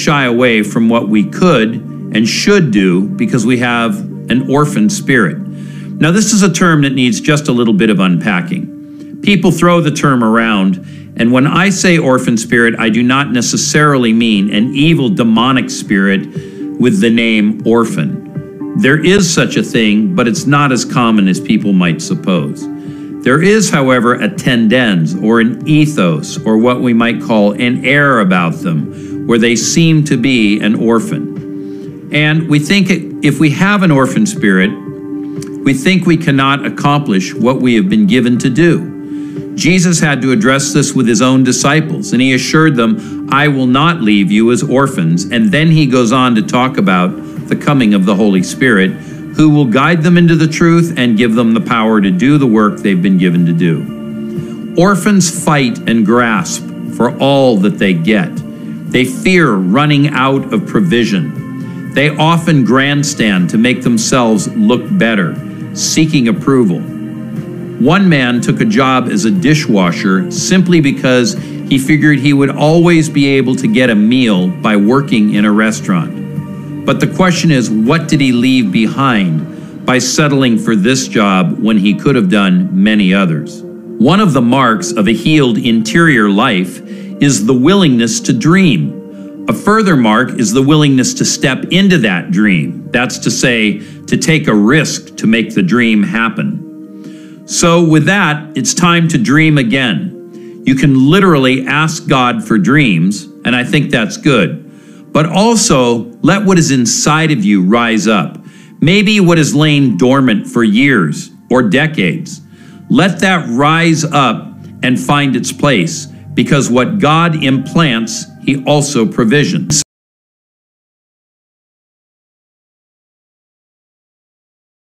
shy away from what we could and should do because we have an orphan spirit. Now, this is a term that needs just a little bit of unpacking. People throw the term around, and when I say orphan spirit, I do not necessarily mean an evil demonic spirit with the name orphan. There is such a thing, but it's not as common as people might suppose. There is, however, a tendens or an ethos or what we might call an air about them where they seem to be an orphan. And we think if we have an orphan spirit, we think we cannot accomplish what we have been given to do. Jesus had to address this with his own disciples, and he assured them, "I will not leave you as orphans." And then he goes on to talk about the coming of the Holy Spirit, who will guide them into the truth and give them the power to do the work they've been given to do. Orphans fight and grasp for all that they get. They fear running out of provision. They often grandstand to make themselves look better, seeking approval. One man took a job as a dishwasher simply because he figured he would always be able to get a meal by working in a restaurant. But the question is, what did he leave behind by settling for this job when he could have done many others? One of the marks of a healed interior life is the willingness to dream. A further mark is the willingness to step into that dream. That's to say, to take a risk to make the dream happen. So with that, it's time to dream again. You can literally ask God for dreams, and I think that's good. But also, let what is inside of you rise up. Maybe what has lain dormant for years or decades. Let that rise up and find its place, because what God implants, he also provisions.